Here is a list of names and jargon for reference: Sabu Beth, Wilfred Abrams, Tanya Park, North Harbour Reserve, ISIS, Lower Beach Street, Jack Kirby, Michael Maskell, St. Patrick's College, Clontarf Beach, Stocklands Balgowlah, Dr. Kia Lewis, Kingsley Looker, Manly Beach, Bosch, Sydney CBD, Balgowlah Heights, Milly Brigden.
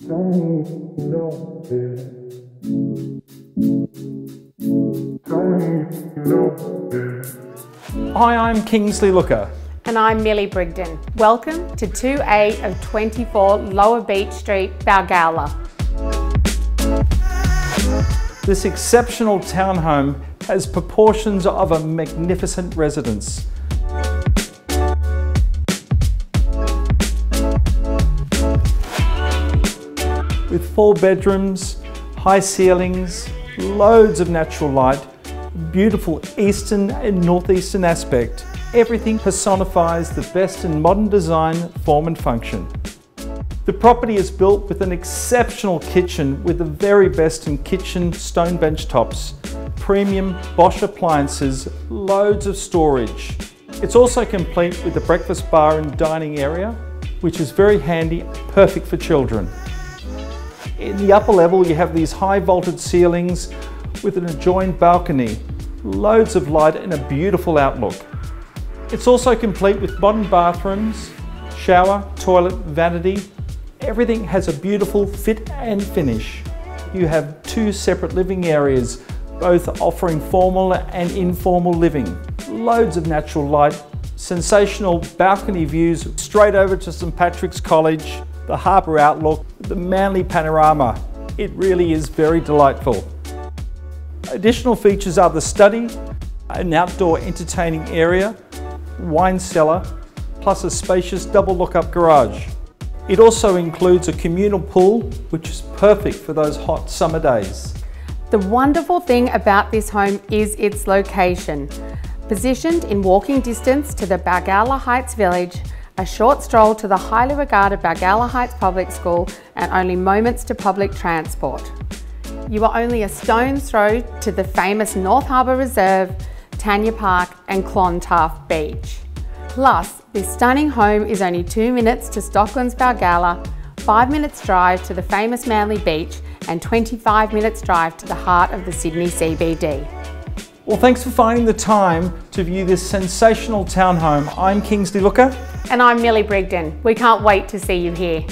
Hi, I'm Kingsley Looker. And I'm Milly Brigden. Welcome to 2A of 24 Lower Beach Street, Balgowlah. This exceptional townhome has proportions of a magnificent residence. With 4 bedrooms, high ceilings, loads of natural light, beautiful eastern and northeastern aspect. Everything personifies the best in modern design, form and function. The property is built with an exceptional kitchen with the very best in kitchen stone bench tops, premium Bosch appliances, loads of storage. It's also complete with a breakfast bar and dining area, which is very handy, perfect for children. In the upper level, you have these high vaulted ceilings with an adjoined balcony, loads of light and a beautiful outlook. It's also complete with modern bathrooms, shower, toilet, vanity. Everything has a beautiful fit and finish. You have 2 separate living areas, both offering formal and informal living. Loads of natural light, sensational balcony views straight over to St. Patrick's College, the harbour outlook, the Manly panorama. It really is very delightful. Additional features are the study, an outdoor entertaining area, wine cellar, plus a spacious double look-up garage. It also includes a communal pool, which is perfect for those hot summer days. The wonderful thing about this home is its location. Positioned in walking distance to the Balgowlah Heights village, a short stroll to the highly regarded Balgowlah Heights Public School, and only moments to public transport. You are only a stone's throw to the famous North Harbour Reserve, Tanya Park and Clontarf Beach. Plus, this stunning home is only 2 minutes to Stocklands Balgowlah, 5 minutes drive to the famous Manly Beach, and 25 minutes drive to the heart of the Sydney CBD. Well, thanks for finding the time to view this sensational townhome. I'm Kingsley Looker. And I'm Milly Brigden. We can't wait to see you here.